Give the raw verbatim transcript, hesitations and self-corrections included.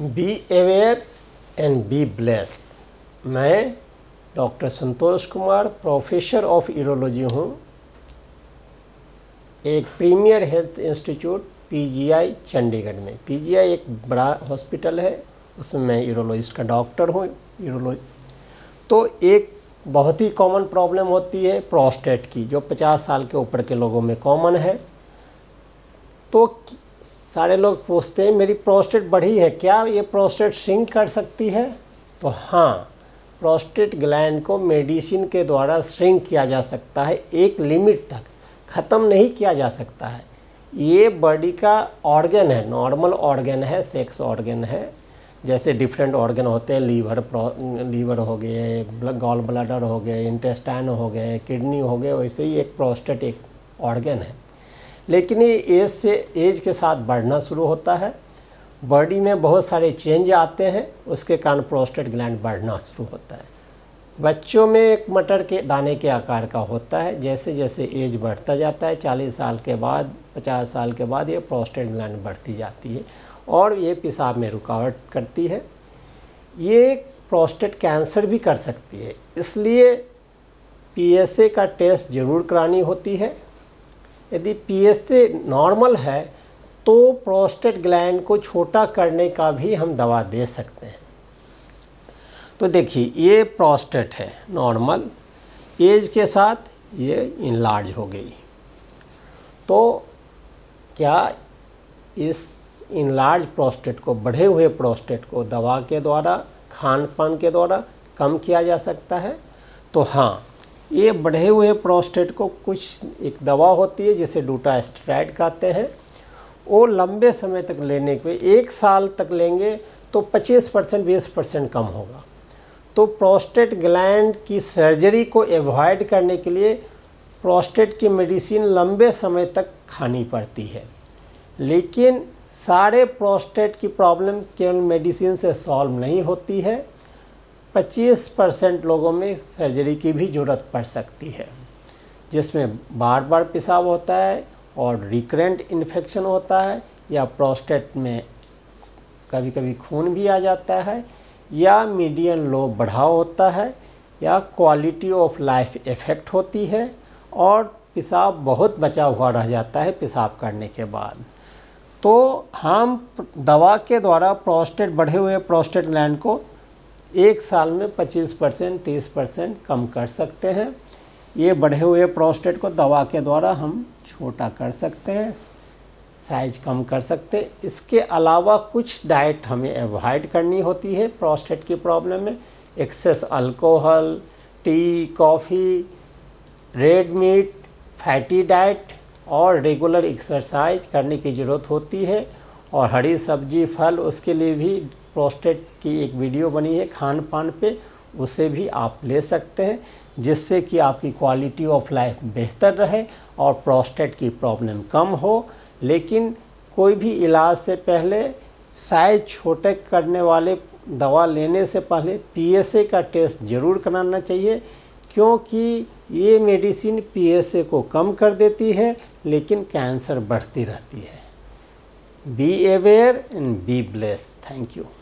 B aware and be blessed. मैं doctor Santosh Kumar professor of urology हूँ, एक premier health institute PGI Chandigarh में। PGI एक बड़ा हॉस्पिटल है, उसमें मैं यूरोलॉजिस्ट का डॉक्टर हूँ। यूरोलॉजी तो एक बहुत ही कॉमन प्रॉब्लम होती है प्रोस्टेट की, जो पचास साल के ऊपर के लोगों में कॉमन है। तो सारे लोग पूछते हैं मेरी प्रोस्टेट बढ़ी है, क्या ये प्रोस्टेट श्रिंक कर सकती है? तो हाँ, प्रोस्टेट ग्लैंड को मेडिसिन के द्वारा श्रिंक किया जा सकता है, एक लिमिट तक ख़त्म नहीं किया जा सकता है। ये बॉडी का ऑर्गन है, नॉर्मल ऑर्गन है, सेक्स ऑर्गन है। जैसे डिफरेंट ऑर्गन होते हैं, लीवर लीवर हो गए, गॉल ब्लैडर हो गए, इंटेस्टाइन हो गए, किडनी हो गए, वैसे ही एक प्रोस्टेट एक ऑर्गन है। लेकिन ये एज से एज के साथ बढ़ना शुरू होता है, बॉडी में बहुत सारे चेंज आते हैं, उसके कारण प्रोस्टेट ग्लैंड बढ़ना शुरू होता है। बच्चों में एक मटर के दाने के आकार का होता है, जैसे जैसे एज बढ़ता जाता है, चालीस साल के बाद, पचास साल के बाद ये प्रोस्टेट ग्लैंड बढ़ती जाती है और ये पेशाब में रुकावट करती है। ये प्रोस्टेट कैंसर भी कर सकती है, इसलिए पीएसए का टेस्ट ज़रूर करानी होती है। यदि पीएसए नॉर्मल है तो प्रोस्टेट ग्लैंड को छोटा करने का भी हम दवा दे सकते हैं। तो देखिए, ये प्रोस्टेट है नॉर्मल, एज के साथ ये इनलार्ज हो गई। तो क्या इस इनलार्ज प्रोस्टेट को, बढ़े हुए प्रोस्टेट को दवा के द्वारा, खान पान के द्वारा कम किया जा सकता है? तो हाँ, ये बढ़े हुए प्रोस्टेट को कुछ एक दवा होती है जिसे डूटास्टेराइड कहते हैं। वो लंबे समय तक लेने के, एक साल तक लेंगे तो पच्चीस परसेंट बीस परसेंट कम होगा। तो प्रोस्टेट ग्लैंड की सर्जरी को एवॉइड करने के लिए प्रोस्टेट की मेडिसिन लंबे समय तक खानी पड़ती है। लेकिन सारे प्रोस्टेट की प्रॉब्लम केवल मेडिसिन से सॉल्व नहीं होती है, पच्चीस परसेंट लोगों में सर्जरी की भी ज़रूरत पड़ सकती है, जिसमें बार बार पेशाब होता है और रिकरेंट इन्फेक्शन होता है, या प्रोस्टेट में कभी कभी खून भी आ जाता है, या मीडियन लो बढ़ाव होता है, या क्वालिटी ऑफ लाइफ इफ़ेक्ट होती है और पेशाब बहुत बचा हुआ रह जाता है पेशाब करने के बाद। तो हम दवा के द्वारा प्रोस्टेट, बढ़े हुए प्रोस्टेट ग्लैंड को एक साल में पच्चीस परसेंट तीस परसेंट कम कर सकते हैं। ये बढ़े हुए प्रोस्टेट को दवा के द्वारा हम छोटा कर सकते हैं, साइज कम कर सकते हैं। इसके अलावा कुछ डाइट हमें अवॉइड करनी होती है प्रोस्टेट की प्रॉब्लम में। Excess alcohol, tea, coffee, red meat, fatty diet और रेगुलर एक्सरसाइज करने की ज़रूरत होती है। और हरी सब्जी, फल, उसके लिए भी प्रोस्टेट की एक वीडियो बनी है खान पान पे, उसे भी आप ले सकते हैं, जिससे कि आपकी क्वालिटी ऑफ लाइफ बेहतर रहे और प्रोस्टेट की प्रॉब्लम कम हो। लेकिन कोई भी इलाज से पहले, साइज छोटे करने वाले दवा लेने से पहले पीएसए का टेस्ट ज़रूर कराना चाहिए, क्योंकि ये मेडिसिन पीएसए को कम कर देती है लेकिन कैंसर बढ़ती रहती है। Be aware and be blessed. Thank you.